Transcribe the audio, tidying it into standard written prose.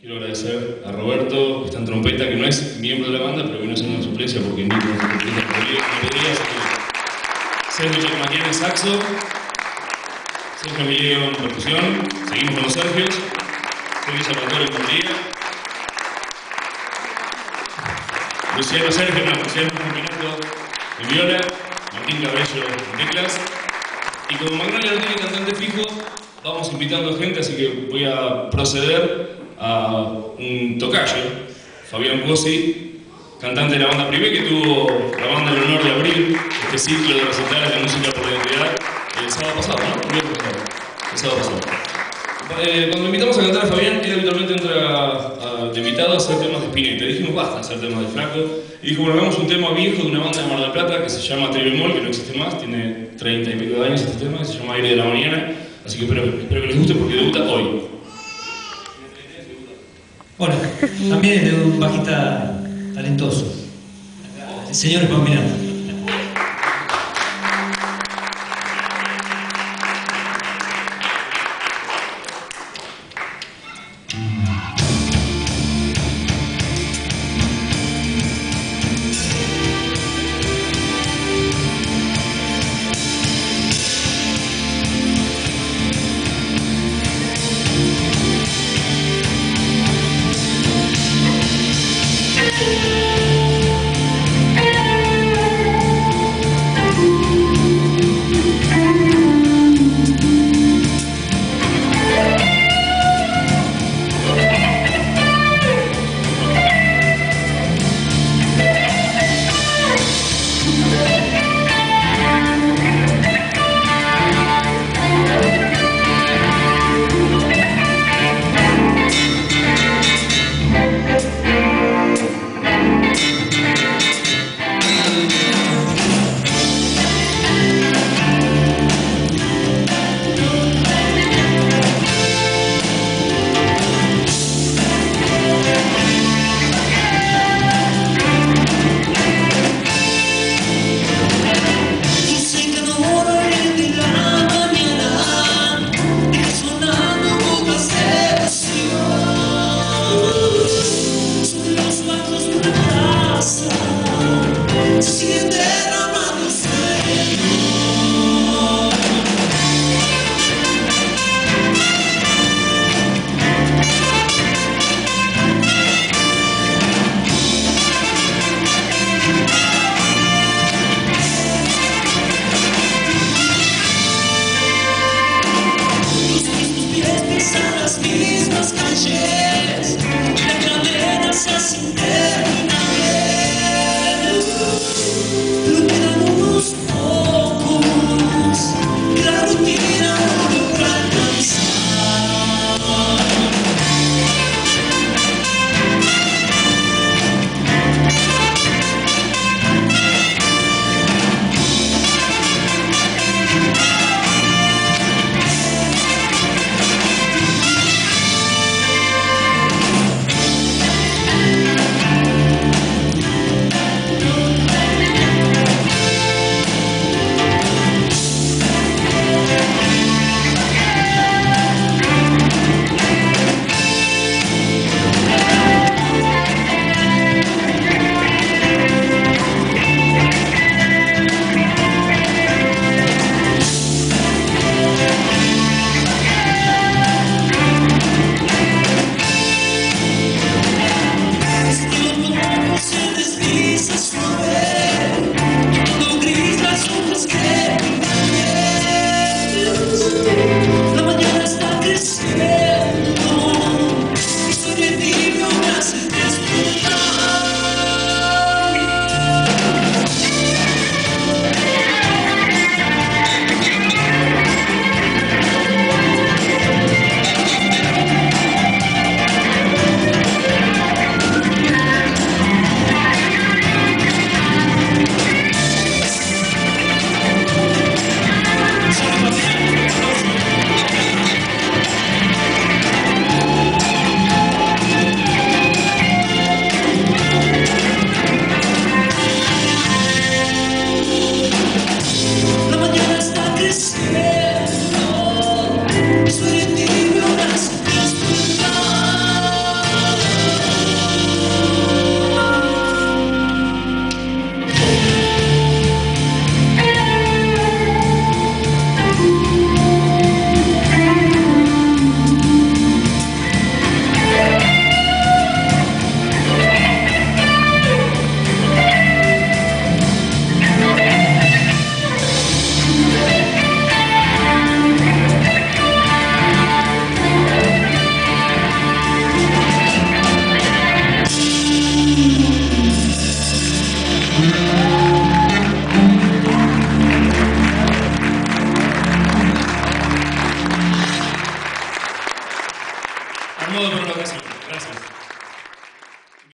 Quiero agradecer a Roberto, que está en trompeta, que no es miembro de la banda, pero vino siendo una suplencia porque invito a la trompeta a Sergio Tshakmakian en saxo, Sergio Mileo en percusión, seguimos con los Sergios, Sergio Salvatore en batería, Luciano Spampinato en viola, Martín Cabello en teclas, y como Magnolia no tiene cantante fijo, vamos invitando gente, así que voy a proceder a un tocayo, Fabián Cuocci, cantante de la banda Privé, que tuvo la banda el honor de abrir este ciclo de presentar la música por la identidad el sábado pasado, ¿no? El sábado pasado. Cuando invitamos a cantar a Fabián, él habitualmente entra de invitado a hacer temas de Spinetta. Dijimos, basta hacer temas de Flaco. Y dijo, bueno, hagamos un tema viejo de una banda de Mar del Plata que se llama Tribemol, que no existe más, tiene 30 y pico de años este tema, que se llama Aire de la Mañana. Así que espero que les guste porque debuta hoy. Bueno, también es de un bajista talentoso, el señor Spampinato.